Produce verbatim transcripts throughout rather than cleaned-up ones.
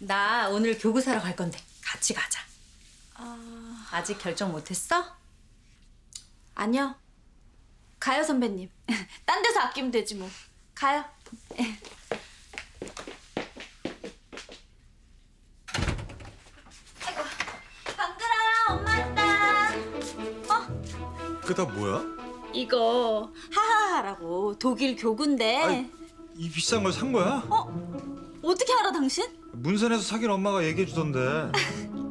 나 오늘 교구 사러 갈 건데 같이 가자. 어... 아직 결정 못했어? 아니요. 가요, 선배님. 딴 데서 아끼면 되지 뭐. 가요. 아이고, 방글아, 엄마 왔다. 어? 그게 다 뭐야? 이거 하하하라고 독일 교구인데. 아이, 이 비싼 걸 산 거야? 어? 어떻게 알아, 당신? 문선에서 사귄 엄마가 얘기해 주던데.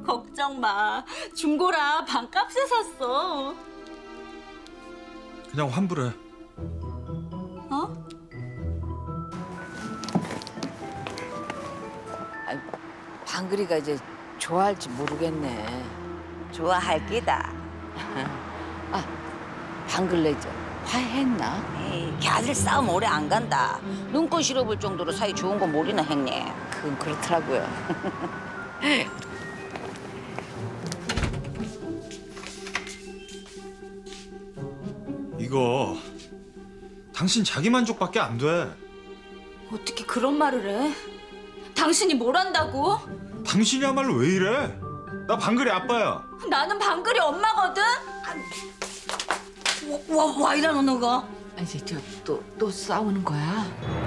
걱정 마. 중고라 반값에 샀어. 그냥 환불해. 어? 아니, 방글이가 이제 좋아할지 모르겠네. 좋아할 기다. 아, 방글레 이제 화해했나? 에이, 걔들 싸움 오래 안 간다. 눈꽃 실어볼 정도로 사이 좋은 거 모르나 형님. 그건 그렇더라고요. 이거 당신 자기 만족밖에 안 돼. 어떻게 그런 말을 해? 당신이 뭘 한다고? 당신이야말로 왜 이래? 나 방글이 아빠야. 나는 방글이 엄마거든? 와, 와, 와 이러는 너가. 이제 저 또 또 싸우는 거야?